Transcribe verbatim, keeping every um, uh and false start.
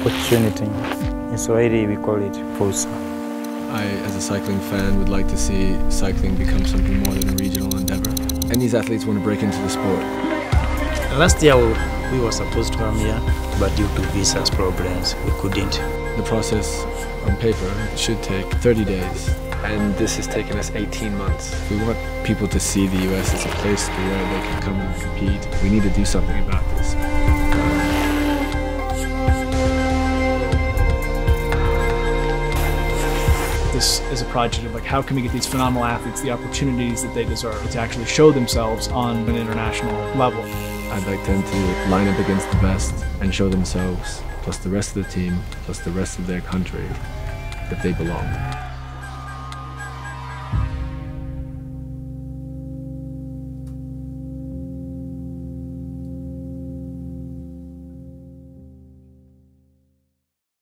opportunity. In Swahili we call it Fursa. I, as a cycling fan, would like to see cycling become something more than a regional endeavor. And these athletes want to break into the sport. Last year we were supposed to come here, but due to visas problems we couldn't. The process on paper should take thirty days. And this has taken us eighteen months. We want people to see the U S as a place where they can come and compete. We need to do something about this. This is a project of like, how can we get these phenomenal athletes the opportunities that they deserve to actually show themselves on an international level? I'd like them to line up against the best and show themselves, plus the rest of the team, plus the rest of their country, that they belong.